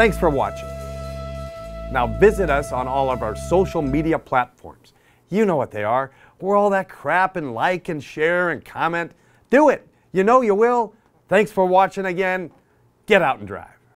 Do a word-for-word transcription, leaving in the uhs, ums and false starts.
Thanks for watching. Now visit us on all of our social media platforms. You know what they are. We're all that crap and like and share and comment. Do it. You know you will. Thanks for watching again. Get out and drive.